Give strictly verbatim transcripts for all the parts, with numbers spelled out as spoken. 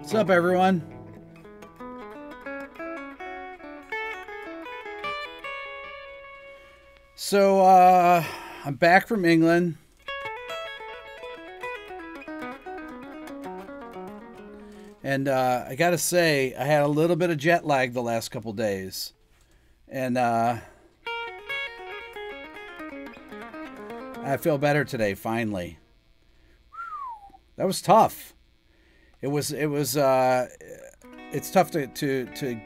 What's up, everyone? So, uh, I'm back from England. And uh, I gotta say, I had a little bit of jet lag the last couple days. And uh, I feel better today, finally. That was tough. It was, it was, uh, it's tough to, to, to,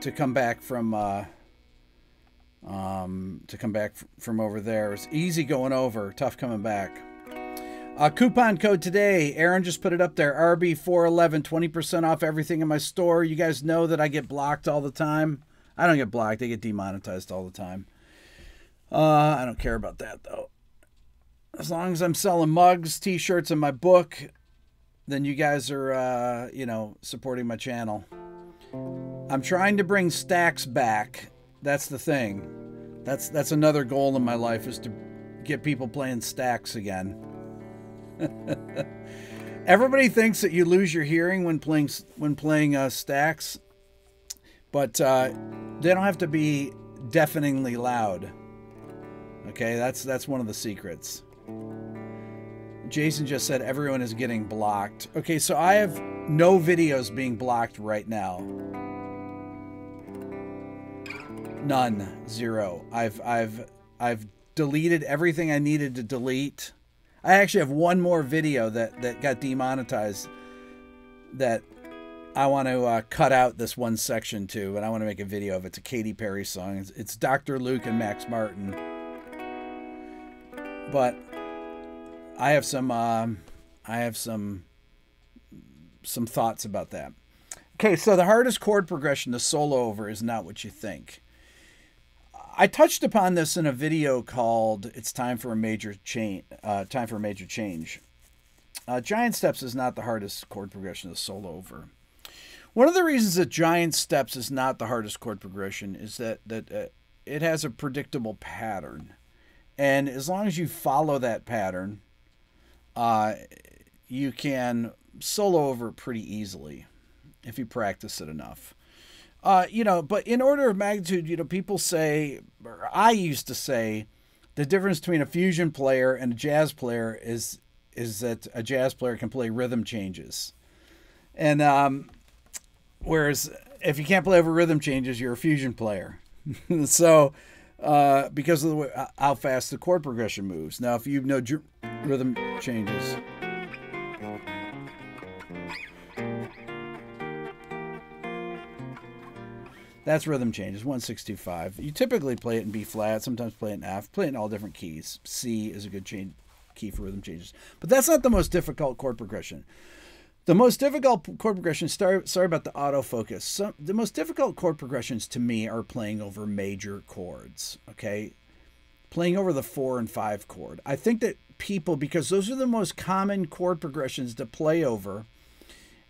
to come back from, uh, um, to come back from over there. It's easy going over, tough coming back. Uh, coupon code today. Aaron just put it up there. R B four eleven, twenty percent off everything in my store. You guys know that I get blocked all the time. I don't get blocked. I get demonetized all the time. Uh, I don't care about that though. As long as I'm selling mugs, t-shirts, and my book, then you guys are, uh, you know, supporting my channel. I'm trying to bring stacks back. That's the thing. That's that's another goal in my life, is to get people playing stacks again. Everybody thinks that you lose your hearing when playing when playing uh, stacks, but uh, they don't have to be deafeningly loud. Okay, that's that's one of the secrets. Jason just said everyone is getting blocked. Okay, so I have no videos being blocked right now. None, zero. I've I've I've deleted everything I needed to delete. I actually have one more video that that got demonetized that I want to uh, cut out this one section to, and I want to make a video of it. It's a Katy Perry song. It's, it's Doctor Luke and Max Martin. But I have some, um, I have some, some thoughts about that. Okay, so the hardest chord progression to solo over is not what you think. I touched upon this in a video called "It's Time for a Major Change." Uh, Time for a Major Change. Uh, Giant Steps is not the hardest chord progression to solo over. One of the reasons that Giant Steps is not the hardest chord progression is that that uh, it has a predictable pattern, and as long as you follow that pattern, Uh, you can solo over pretty easily if you practice it enough. Uh, you know, but in order of magnitude, you know, people say, or I used to say, the difference between a fusion player and a jazz player is is that a jazz player can play rhythm changes. And um, whereas if you can't play over rhythm changes, you're a fusion player. So uh, because of the way, how fast the chord progression moves. Now, if you know rhythm changes, that's rhythm changes, one six two five. You typically play it in B flat, sometimes play it in F, play it in all different keys. C is a good change key for rhythm changes, but that's not the most difficult chord progression. The most difficult chord progression, sorry, sorry about the autofocus. Some, the most difficult chord progressions to me are playing over major chords, okay? Playing over the four and five chord. I think that people, because those are the most common chord progressions to play over,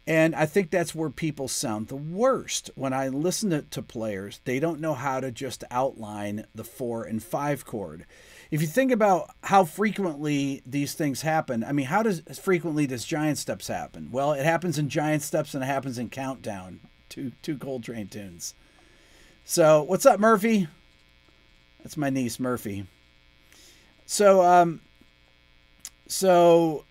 and I think that's where people sound the worst. When I listen to, to players, they don't know how to just outline the four and five chord. If you think about how frequently these things happen, I mean, how does frequently does Giant Steps happen? Well, it happens in Giant Steps and it happens in Countdown, two two Coltrane tunes. So what's up, Murphy? That's my niece, Murphy. So um So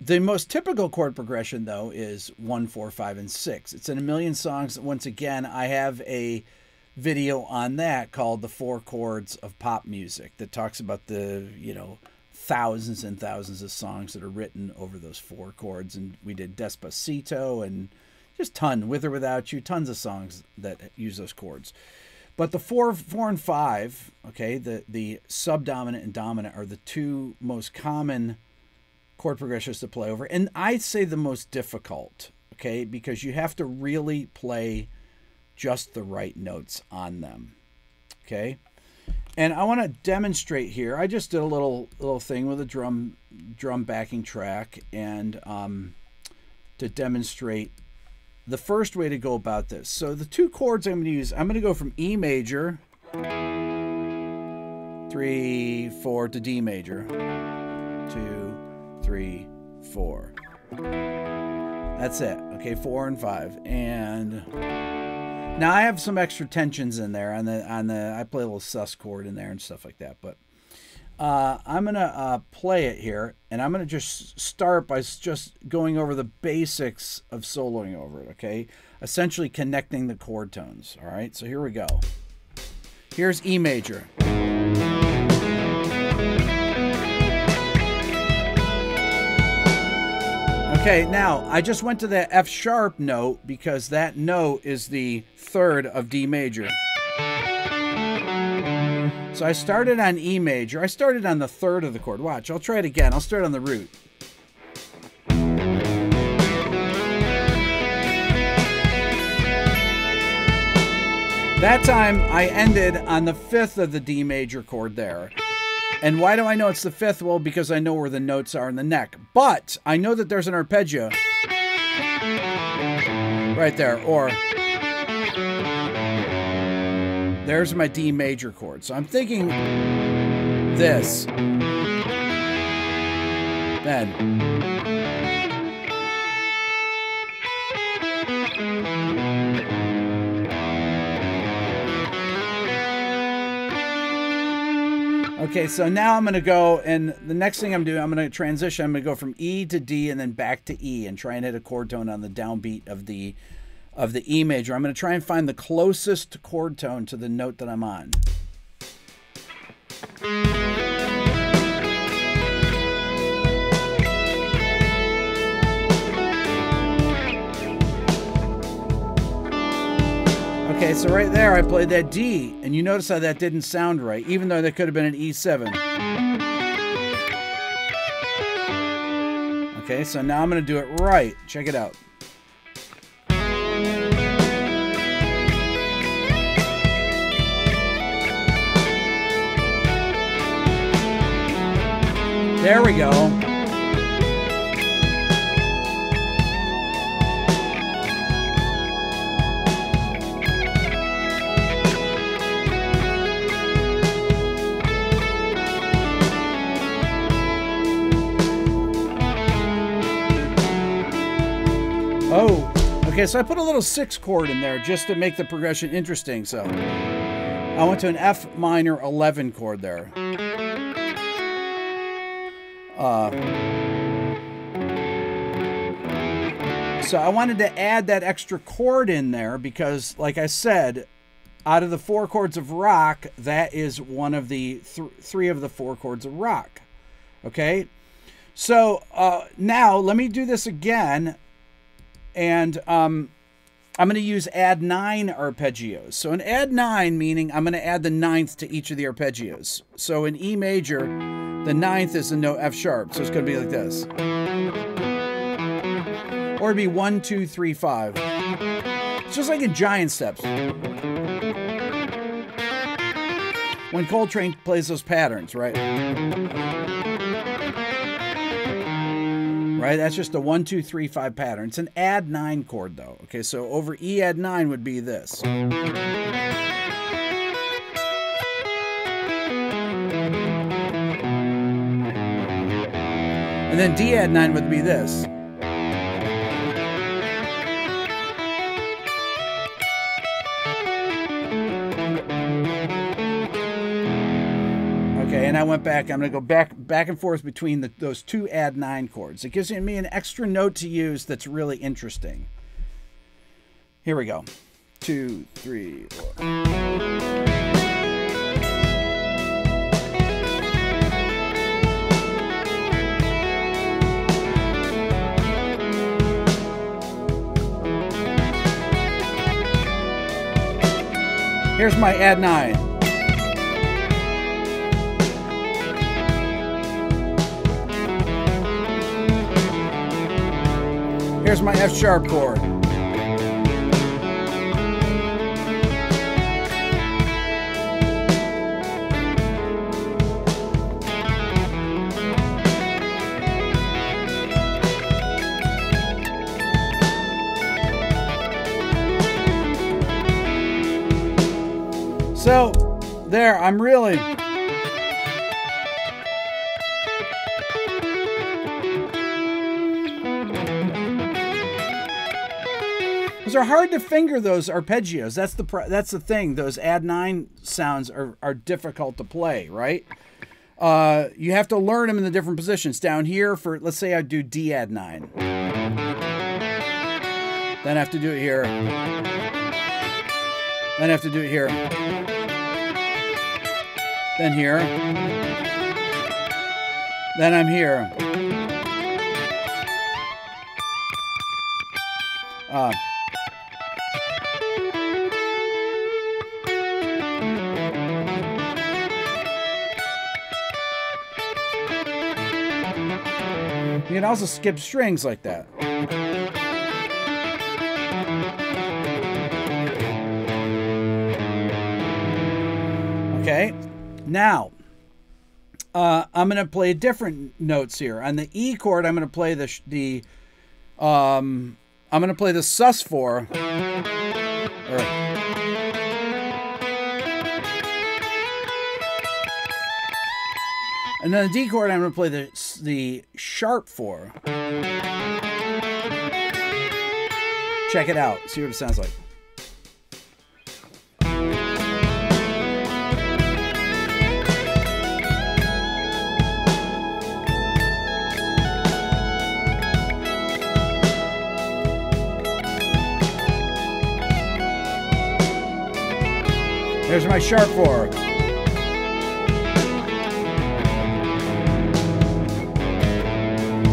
the most typical chord progression, though, is one, four, five, and six. It's in a million songs. Once again, I have a video on that called "The Four Chords of Pop Music" that talks about the, you know, thousands and thousands of songs that are written over those four chords. And we did Despacito and just ton, With or Without You, tons of songs that use those chords. But the four, four and five, okay, the, the subdominant and dominant are the two most common chord progressions to play over. And I'd say the most difficult, okay, because you have to really play just the right notes on them, okay? And I want to demonstrate here. I just did a little little thing with a drum drum backing track, and um, to demonstrate the first way to go about this. So the two chords I'm going to use, I'm going to go from E major, three, four to D major, two, three, four. That's it. Okay, four and five. And now I have some extra tensions in there on the on the I play a little sus chord in there and stuff like that, but uh, I'm gonna uh, play it here, and I'm gonna just start by just going over the basics of soloing over it. Okay, essentially connecting the chord tones. All right, so here we go. Here's E major. Okay, now I just went to that F sharp note because that note is the third of D major. So I started on E major. I started on the third of the chord. Watch, I'll try it again. I'll start on the root. That time I ended on the fifth of the D major chord there. And why do I know it's the fifth? Well, because I know where the notes are in the neck. But I know that there's an arpeggio right there, or there's my D major chord. So I'm thinking this, then okay, so now I'm going to go, and the next thing I'm doing, I'm going to transition. I'm going to go from E to D and then back to E and try and hit a chord tone on the downbeat of the of the E major. I'm going to try and find the closest chord tone to the note that I'm on. Okay, so right there I played that D, and you notice how that didn't sound right, even though that could have been an E seven. Okay, so now I'm going to do it right. Check it out. There we go. Oh, okay, so I put a little six chord in there just to make the progression interesting. So I went to an F minor eleven chord there. Uh, so I wanted to add that extra chord in there because, like I said, out of the four chords of rock, that is one of the th three of the four chords of rock. Okay, so uh, now let me do this again. And um, I'm going to use add nine arpeggios. So an add nine, meaning I'm going to add the ninth to each of the arpeggios. So in E major, the ninth is the note F sharp. So it's going to be like this. Or it'd be one, two, three, five. It's just like in Giant Steps. When Coltrane plays those patterns, right? Right, that's just a one, two, three, five pattern. It's an add nine chord though. Okay, so over E add nine would be this. And then D add nine would be this. And I went back. I'm going to go back back and forth between the, those two add nine chords. It gives me an extra note to use that's really interesting. Here we go. Two, three, four. Here's my add nine. Here's my F sharp chord. So there, I'm really Those are hard to finger, those arpeggios. That's the that's the thing. Those add nine sounds are are difficult to play, right? Uh, you have to learn them in the different positions. Down here for, let's say I do D add nine. Then I have to do it here. Then I have to do it here. Then here. Then I'm here. Uh. You can also skip strings like that. Okay, now uh, I'm going to play different notes here. On the E chord, I'm going to play the sh the um, I'm going to play the sus four. And then the D chord, I'm going to play the the sharp four. Check it out. See what it sounds like. There's my sharp four.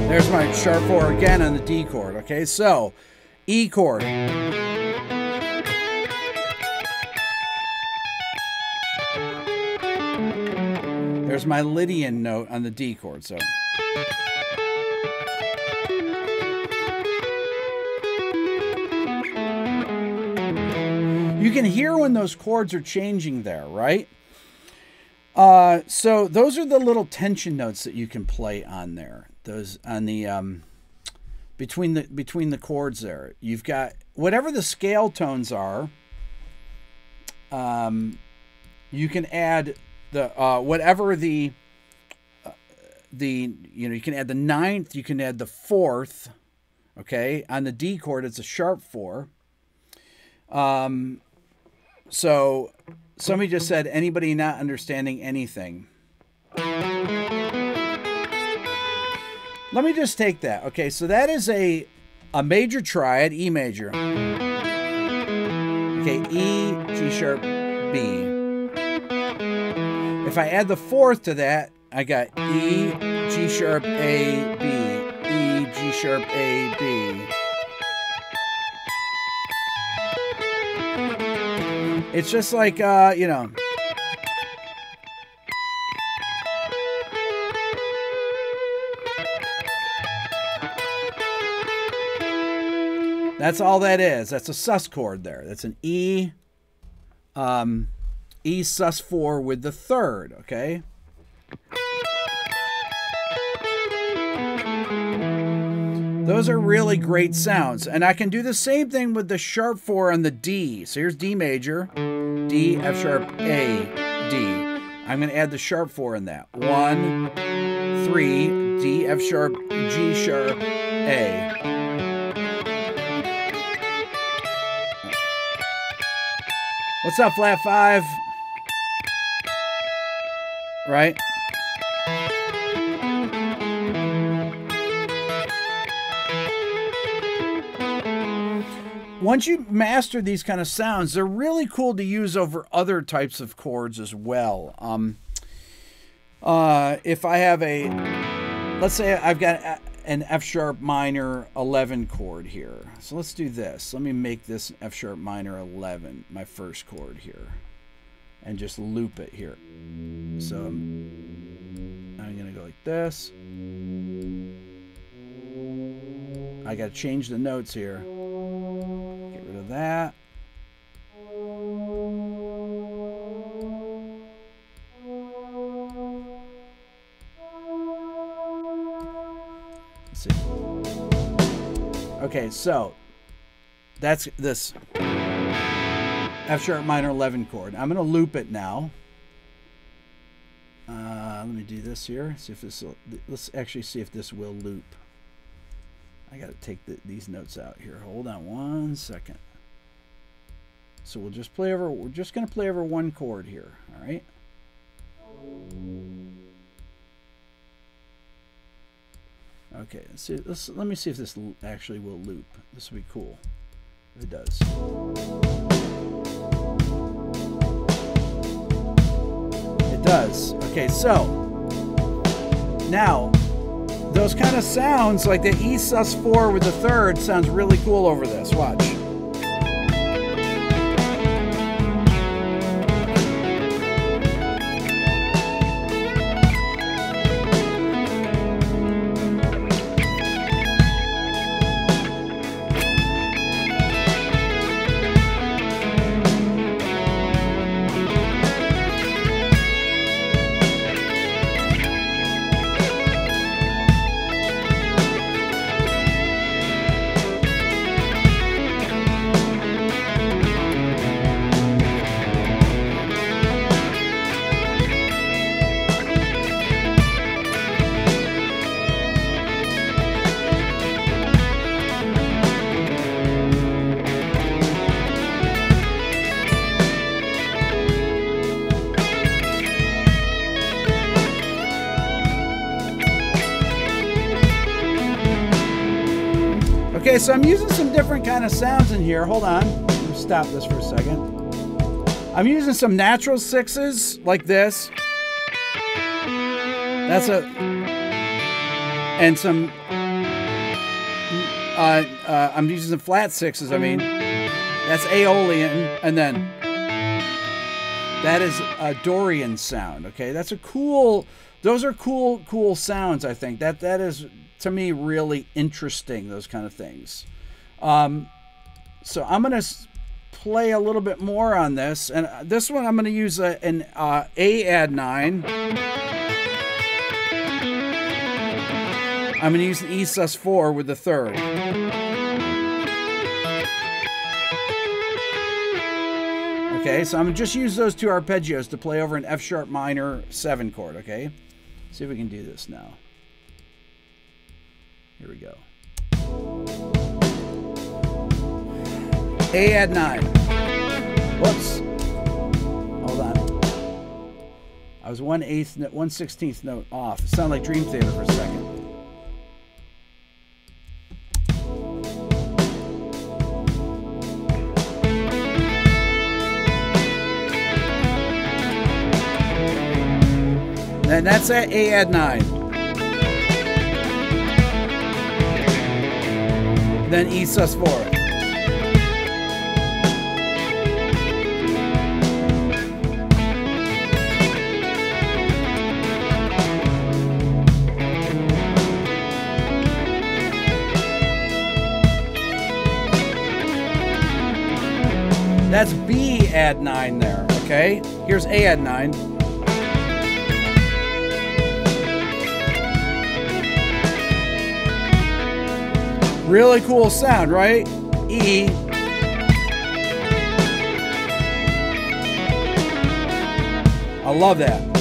There's my sharp four again on the D chord. Okay, so E chord. There's my Lydian note on the D chord. So. You can hear when those chords are changing there, right? Uh, so those are the little tension notes that you can play on there. Those on the um, between the between the chords there. You've got whatever the scale tones are. Um, you can add the uh, whatever the uh, the you know you can add the ninth. You can add the fourth. Okay, on the D chord, it's a sharp four. Um. So, somebody just said, anybody not understanding anything? Let me just take that. Okay, so that is a, a major triad, E major. Okay, E, G sharp, B. If I add the fourth to that, I got E, G sharp, A, B, E, G sharp, A, B. It's just like, uh, you know. That's all that is. That's a sus chord there. That's an E, um, E sus four with the third, okay? Those are really great sounds. And I can do the same thing with the sharp four on the D. So here's D major, D, F sharp, A, D. I'm gonna add the sharp four in that. One, three, D, F sharp, G sharp, A. What's up, flat five? Right? Once you master these kind of sounds, they're really cool to use over other types of chords as well. Um, uh, if I have a, let's say I've got an F sharp minor eleven chord here. So let's do this. Let me make this F sharp minor eleven, my first chord here, and just loop it here. So I'm going to go like this. I gotta change the notes here. Get rid of that. Let's see. Okay, so that's this F sharp minor eleven chord. I'm gonna loop it now. Uh, let me do this here. See if this. Will, let's actually see if this will loop. I got to take the, these notes out here. Hold on one second. So we'll just play over. We're just going to play over one chord here. All right. Okay. Let's see. Let's, let me see if this actually will loop. This will be cool if it does. It does. Okay. So now. Those kind of sounds, like the E sus four with the third, sounds really cool over this. Watch. Okay, so I'm using some different kind of sounds in here. Hold on, let me stop this for a second. I'm using some natural sixes like this. That's a, and some, uh, uh, I'm using some flat sixes. I mean, that's Aeolian, and then that is a Dorian sound. Okay, that's a cool. Those are cool, cool sounds. I think that that is. To me, really interesting, those kind of things. Um, so I'm going to play a little bit more on this. And this one, I'm going to use a, an uh, A add nine. I'm going to use the E sus four with the third. Okay, so I'm going to just use those two arpeggios to play over an F sharp minor seven chord, okay? See if we can do this now. Here we go. A add nine. Whoops. Hold on. I was one eighth, one sixteenth note off. It sounded like Dream Theater for a second. And that's at A add nine. Then E sus four. That's B add nine there, okay? Here's A add nine. Really cool sound, right? E. I love that.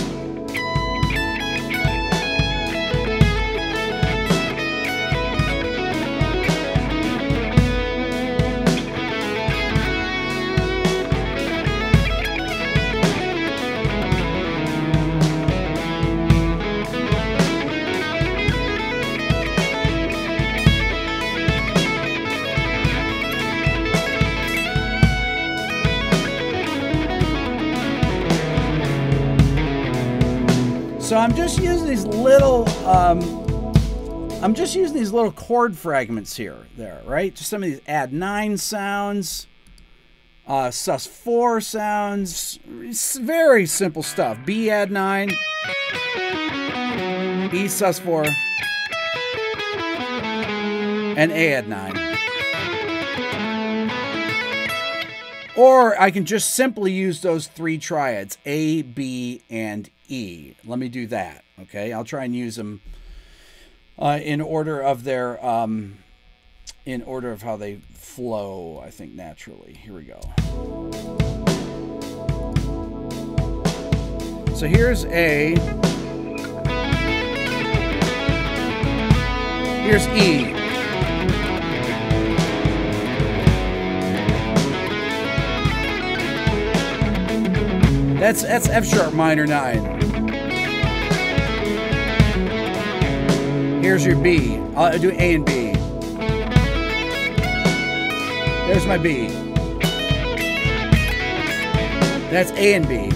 So I'm just using these little, um, I'm just using these little chord fragments here, there, right? Just some of these add nine sounds, uh, sus four sounds, it's very simple stuff. B add nine, E sus four, and A at nine. Or I can just simply use those three triads, A, B, and E. Let me do that, okay? I'll try and use them uh, in order of their, um, in order of how they flow, I think, naturally. Here we go. So here's A. Here's E. That's that's F sharp minor nine. Here's your B. I'll do A and B. There's my B. That's A and B.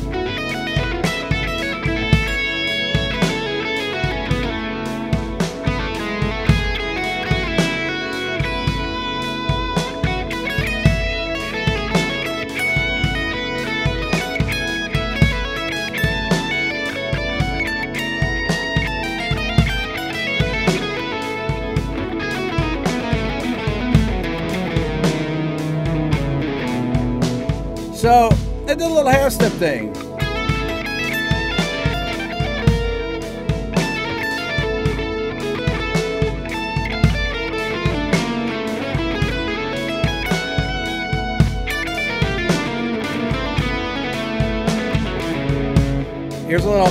So I did a little half step thing. Here's a little.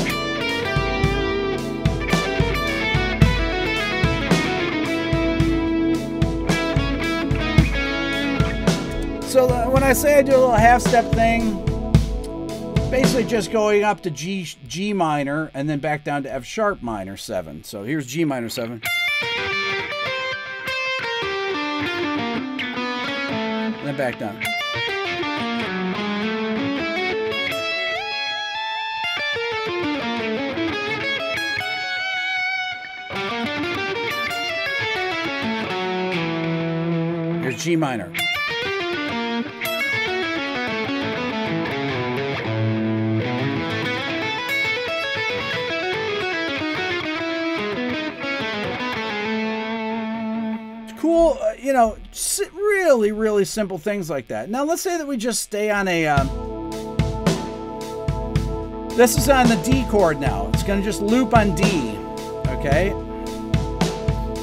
So when I say I do a little half step thing, basically just going up to G, G minor and then back down to F sharp minor seven. So here's G minor seven. And then back down. Here's G minor. Cool, you know, really, really simple things like that. Now, let's say that we just stay on a, um, this is on the D chord now. It's going to just loop on D, okay?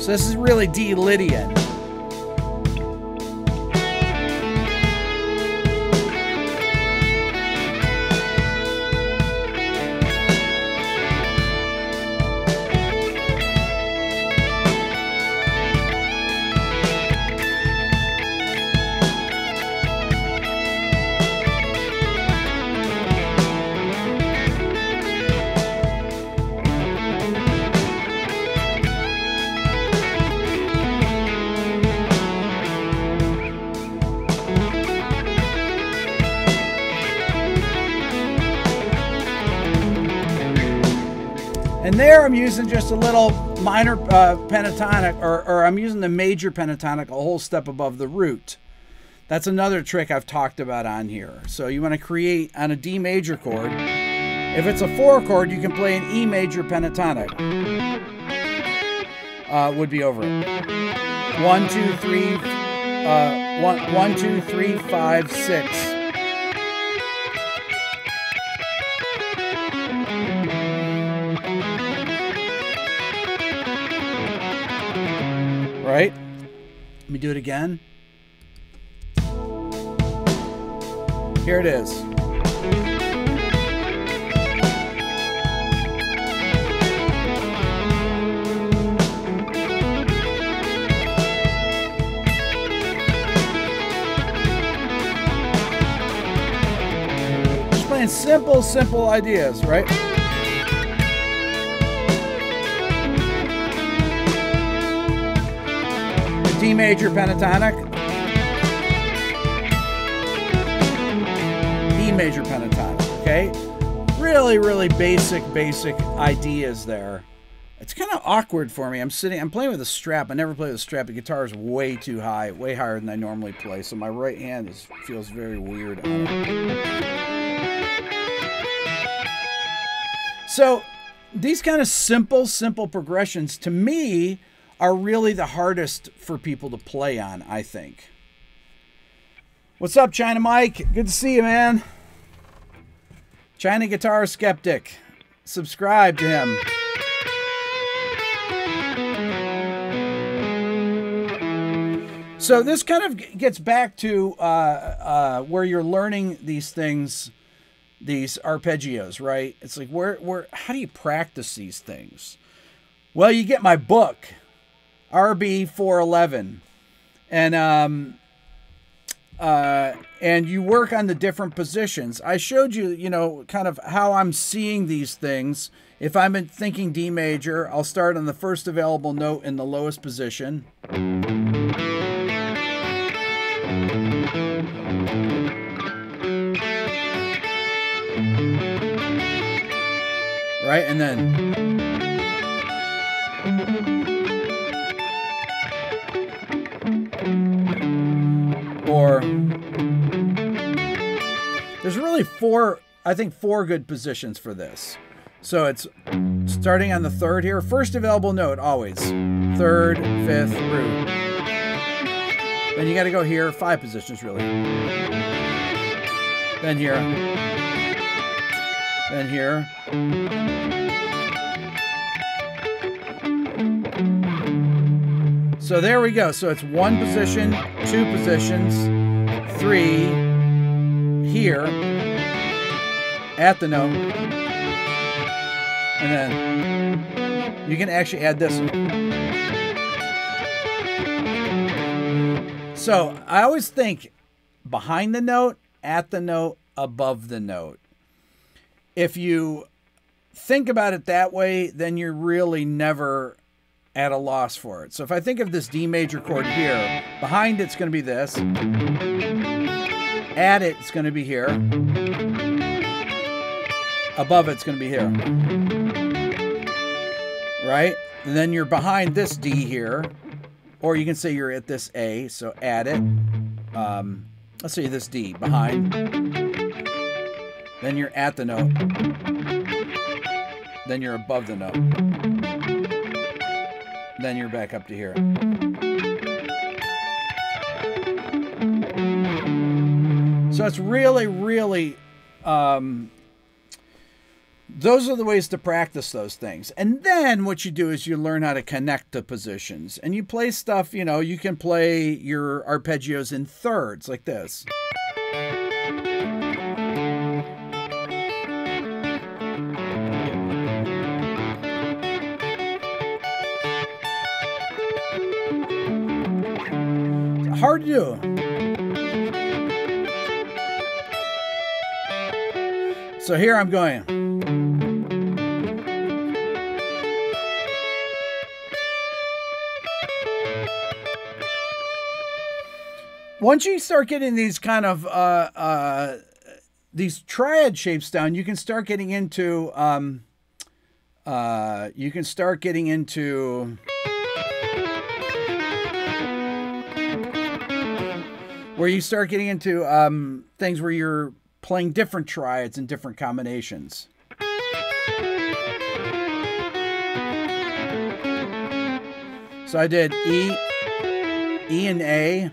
So this is really D Lydian. And there I'm using just a little minor uh, pentatonic, or, or I'm using the major pentatonic a whole step above the root. That's another trick I've talked about on here. So you want to create on a D major chord. If it's a four chord, you can play an E major pentatonic. Uh, would be over it. One, two, three, uh, one, one, two, three, five, six. Right? Let me do it again. Here it is. Just playing simple, simple ideas, right? D major pentatonic, E major pentatonic, okay? Really, really basic, basic ideas there. It's kind of awkward for me. I'm sitting, I'm playing with a strap. I never play with a strap. The guitar is way too high, way higher than I normally play, so my right hand is, feels very weird on it. So these kind of simple, simple progressions, to me, are really the hardest for people to play on, I think. What's up, China Mike? Good to see you, man. China Guitar Skeptic. Subscribe to him. So this kind of gets back to uh, uh, where you're learning these things, these arpeggios, right? It's like, where, where, how do you practice these things? Well, you get my book, R B four eleven, and um, uh, and you work on the different positions. I showed you, you know, kind of how I'm seeing these things. If I'm in thinking D major, I'll start on the first available note in the lowest position. Right, and then or there's really four, I think four good positions for this. So it's starting on the third here, first available note always, third, fifth, root. Then you got to go here, five positions really. Then here, then here. So there we go. So it's one position, two positions, three here at the note, and then you can actually add this. So I always think behind the note, at the note, above the note. If you think about it that way, then you're really never at a loss for it. So if I think of this D major chord here, behind it's going to be this, at it, it's going to be here, above it's going to be here, right? And then you're behind this D here, or you can say you're at this A, so at it, um, let's say this D, behind, then you're at the note, then you're above the note, then you're back up to here. So it's really, really, um, those are the ways to practice those things. And then what you do is you learn how to connect the positions. And you play stuff, you know, you can play your arpeggios in thirds like this. Hard to do. So here I'm going. Once you start getting these kind of, uh, uh, these triad shapes down, you can start getting into, um, uh, you can start getting into... where you start getting into um, things where you're playing different triads and different combinations. So I did E, E and A.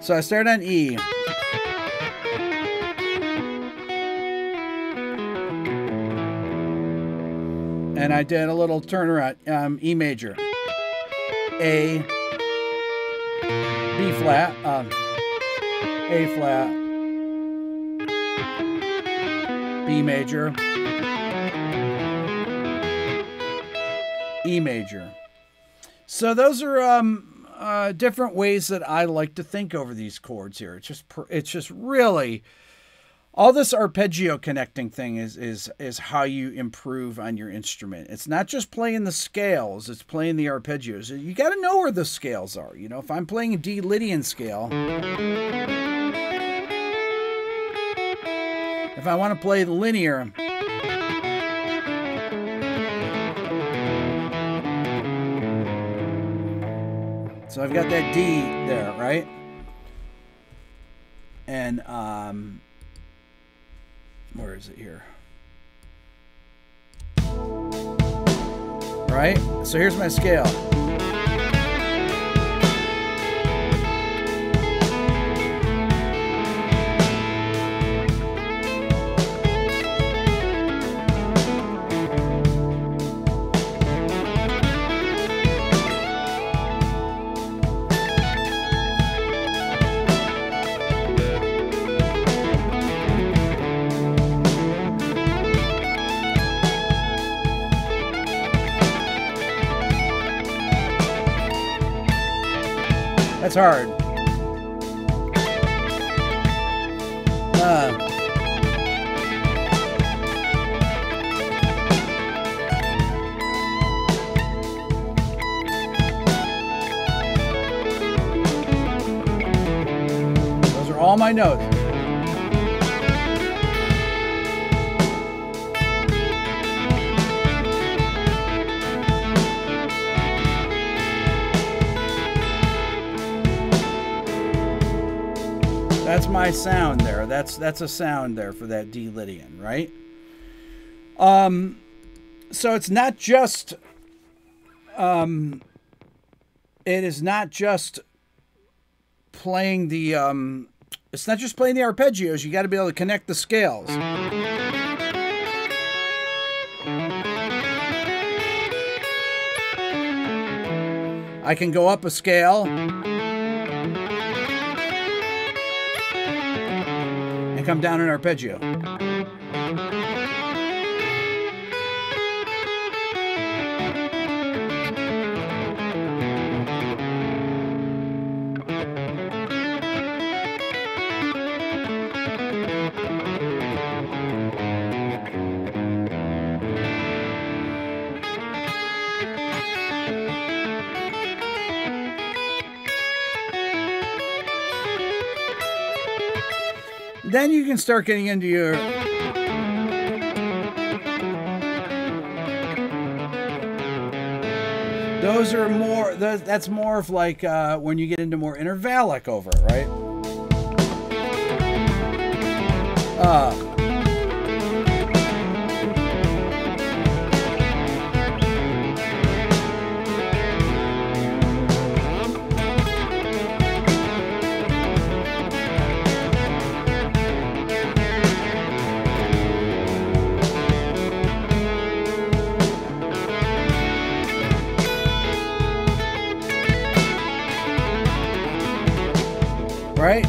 So I start on E. And I did a little turnaround, um, E major. A, B flat, um, A flat, B major, E major. So those are, um, Uh, different ways that I like to think over these chords here. It's just, it's just really all this arpeggio connecting thing is is is how you improve on your instrument. It's not just playing the scales, it's playing the arpeggios. You got to know where the scales are. You know, if I'm playing a D Lydian scale, if I want to play the linear, so I've got that D there, right? And, um, where is it here? Right? So here's my scale. That's hard. Uh, those are all my notes. That's my sound there. That's that's a sound there for that D Lydian, right? Um, so it's not just, um, it is not just playing the, um, it's not just playing the arpeggios. You got to be able to connect the scales. I can go up a scale. Come down an arpeggio. Then you can start getting into your those are more those, that's more of like uh, when you get into more intervallic over it, right? Uh, right?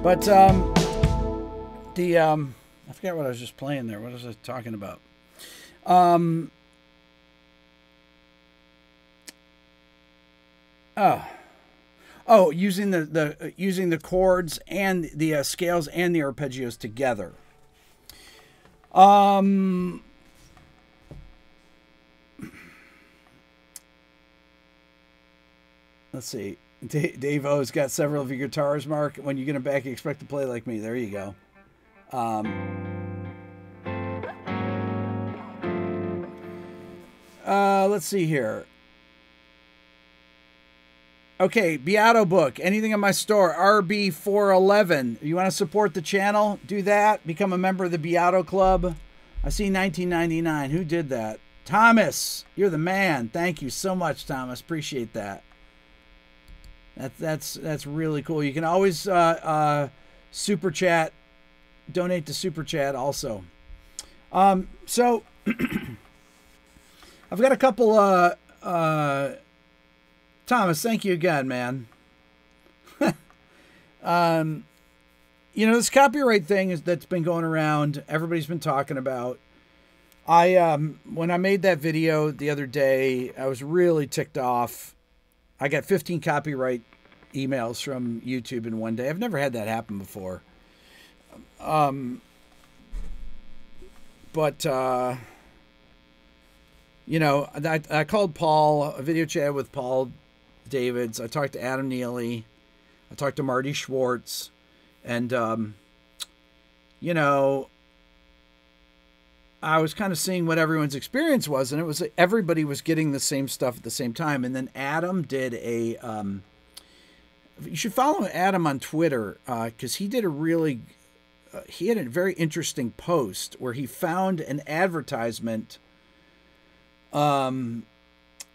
But um, the um, I forgot what I was just playing there. What was I talking about? Um, oh. Oh, using the, the, uh, using the chords and the uh, scales and the arpeggios together. Um, let's see. D Dave O's got several of your guitars, Mark. When you get them back, you expect to play like me. There you go. Um, uh, let's see here. Okay, Beato Book, anything in my store, R B four eleven. You want to support the channel? Do that. Become a member of the Beato Club. I see nineteen ninety-nine. Who did that? Thomas, you're the man. Thank you so much, Thomas. Appreciate that. That that's that's really cool. You can always uh, uh, super chat, donate to super chat also. Um, so I've got a couple. Uh, uh, Thomas, thank you again, man. um, you know, this copyright thing is, that's been going around. Everybody's been talking about. I um, when I made that video the other day, I was really ticked off. I got fifteen copyright emails from YouTube in one day. I've never had that happen before. Um, but, uh, you know, I, I called Paul, a video chat with Paul Davids. I talked to Adam Neely. I talked to Marty Schwartz. And, um, you know, I was kind of seeing what everyone's experience was, and it was like everybody was getting the same stuff at the same time. And then Adam did a, um, you should follow Adam on Twitter, uh, because he did a really, uh, he had a very interesting post where he found an advertisement um,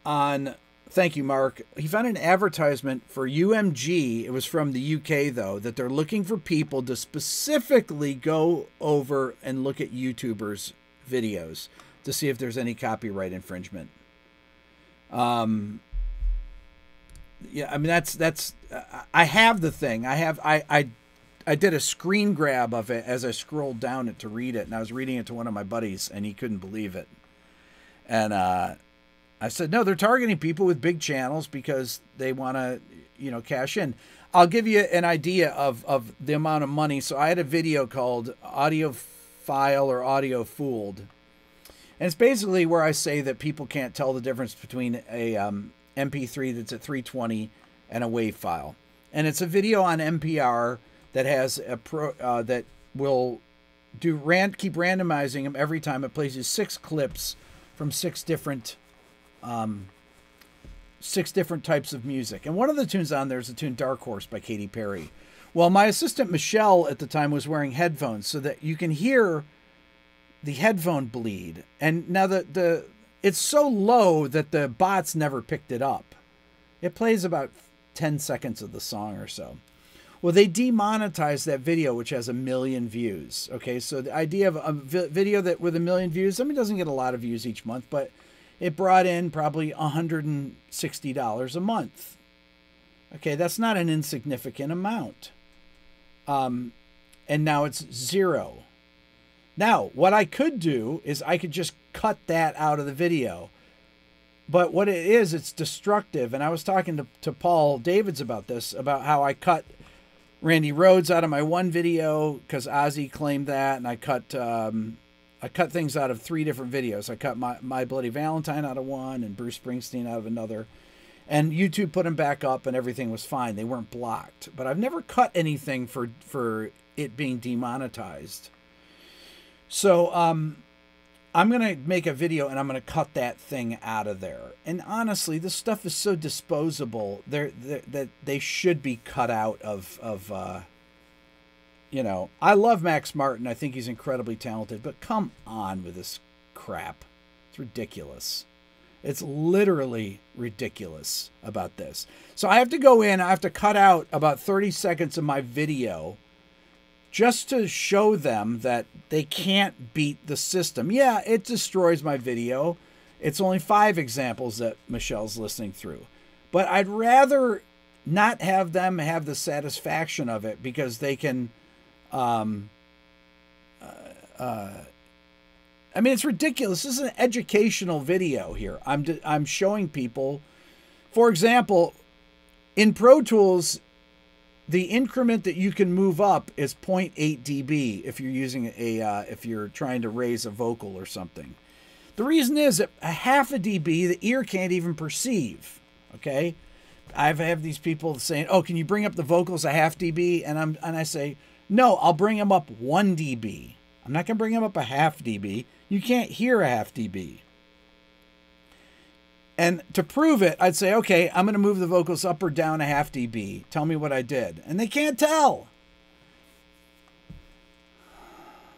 on, thank you, Mark. He found an advertisement for U M G. It was from the U K, though, that they're looking for people to specifically go over and look at YouTubers' videos to see if there's any copyright infringement. Um, yeah, I mean, that's, that's, I have the thing. I have, I, I, I did a screen grab of it as I scrolled down it to read it. And I was reading it to one of my buddies and he couldn't believe it. And, uh, I said, no, they're targeting people with big channels because they want to, you know, cash in. I'll give you an idea of, of the amount of money. So I had a video called Audio File or Audio Fooled. And it's basically where I say that people can't tell the difference between a um, M P three that's at three twenty and a WAV file. And it's a video on N P R that has a pro, uh, that will do rant, keep randomizing them every time. It plays you six clips from six different um, six different types of music. And one of the tunes on there is the tune Dark Horse by Katy Perry. Well, my assistant Michelle at the time was wearing headphones so that you can hear the headphone bleed. And now the, the, it's so low that the bots never picked it up. It plays about ten seconds of the song or so. Well, they demonetized that video, which has a million views. Okay. So the idea of a video that with a million views, I mean, it doesn't get a lot of views each month, but it brought in probably one hundred sixty dollars a month. Okay. That's not an insignificant amount. Um, and now it's zero. Now, what I could do is I could just cut that out of the video. But what it is, it's destructive. And I was talking to, to Paul Davids about this, about how I cut Randy Rhodes out of my one video because Ozzy claimed that. And I cut um, I cut things out of three different videos. I cut my, my Bloody Valentine out of one and Bruce Springsteen out of another. And YouTube put them back up and everything was fine. They weren't blocked. But I've never cut anything for, for it being demonetized. So um, I'm going to make a video and I'm going to cut that thing out of there. And honestly, this stuff is so disposable they're, they're, that they should be cut out of, of uh, you know, I love Max Martin. I think he's incredibly talented, but come on with this crap. It's ridiculous. It's literally ridiculous about this. So I have to go in, I have to cut out about thirty seconds of my video just to show them that they can't beat the system. Yeah, it destroys my video. It's only five examples that Michelle's listening through. But I'd rather not have them have the satisfaction of it because they can, um, uh, uh, I mean, it's ridiculous. This is an educational video here. I'm, I'm showing people, for example, in Pro Tools, the increment that you can move up is zero point eight D B if you're using a uh, if you're trying to raise a vocal or something. The reason is that a half a dB the ear can't even perceive. Okay, I've have these people saying, "Oh, can you bring up the vocals a half dB?" And I'm and I say, "No, I'll bring them up one dB. I'm not gonna bring them up a half dB. You can't hear a half dB." And to prove it, I'd say, okay, I'm going to move the vocals up or down a half dB. Tell me what I did. And they can't tell.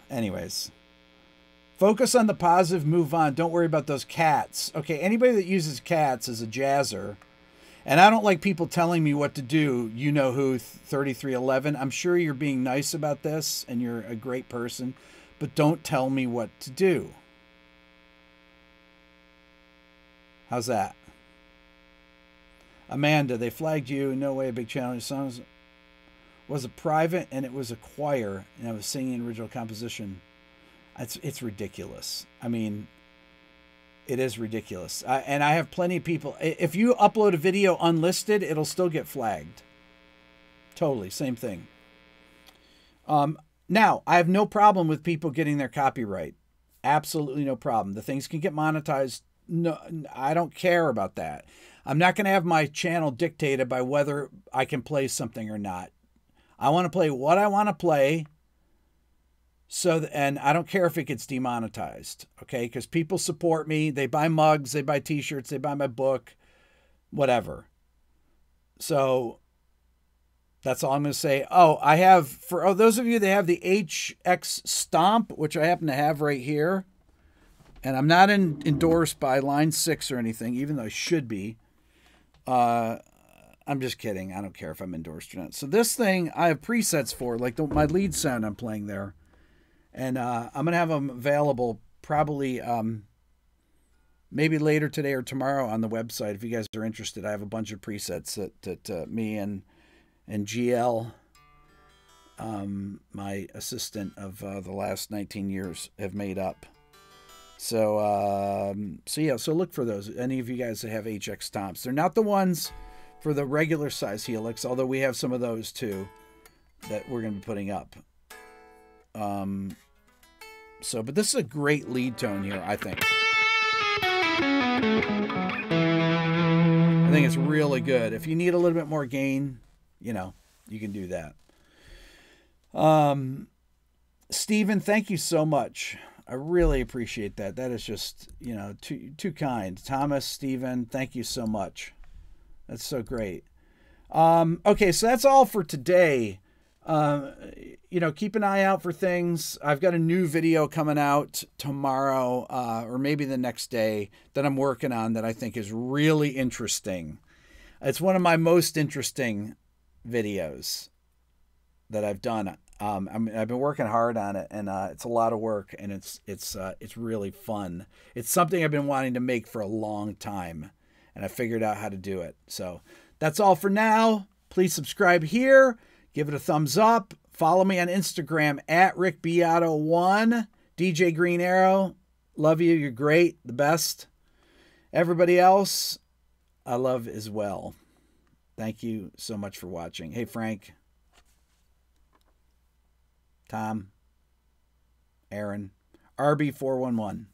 Anyways, focus on the positive, move on. Don't worry about those cats. Okay, anybody that uses cats is a jazzer. And I don't like people telling me what to do. You know who, thirty-three eleven. I'm sure you're being nice about this and you're a great person, but don't tell me what to do. How's that? Amanda, they flagged you. No way, big challenge songs. was a private and it was a choir, and I was singing an original composition. It's, it's ridiculous. I mean, it is ridiculous. I, and I have plenty of people. If you upload a video unlisted, it'll still get flagged. Totally. Same thing. Um, now, I have no problem with people getting their copyright. Absolutely no problem. The things can get monetized. No, I don't care about that. I'm not going to have my channel dictated by whether I can play something or not. I want to play what I want to play. So, th and I don't care if it gets demonetized. Okay. Cause people support me. They buy mugs, they buy t-shirts, they buy my book, whatever. So that's all I'm going to say. Oh, I have for oh, those of you that have the H X Stomp, which I happen to have right here. And I'm not in, endorsed by Line six or anything, even though I should be. Uh, I'm just kidding. I don't care if I'm endorsed or not. So this thing I have presets for, like the, my lead sound I'm playing there. And uh, I'm going to have them available probably um, maybe later today or tomorrow on the website. If you guys are interested, I have a bunch of presets that, that uh, me and and G L, um, my assistant of uh, the last nineteen years, have made up. So, um, so yeah, so look for those. Any of you guys that have H X Stomps. They're not the ones for the regular size Helix, although we have some of those too that we're going to be putting up. Um, so, but this is a great lead tone here, I think. I think it's really good. If you need a little bit more gain, you know, you can do that. Um, Steven, thank you so much. I really appreciate that. That is just, you know, too, too kind. Thomas, Steven, thank you so much. That's so great. Um, okay, so that's all for today. Um, you know, keep an eye out for things. I've got a new video coming out tomorrow uh, or maybe the next day that I'm working on that I think is really interesting. It's one of my most interesting videos that I've done. Um, I mean, I've been working hard on it, and uh, it's a lot of work, and it's it's uh, it's really fun. It's something I've been wanting to make for a long time, and I figured out how to do it. So that's all for now. Please subscribe here. Give it a thumbs up. Follow me on Instagram at Rick Beato one. D J Green Arrow, love you. You're great. The best. Everybody else, I love as well. Thank you so much for watching. Hey, Frank. Tom, Aaron, R B four one one.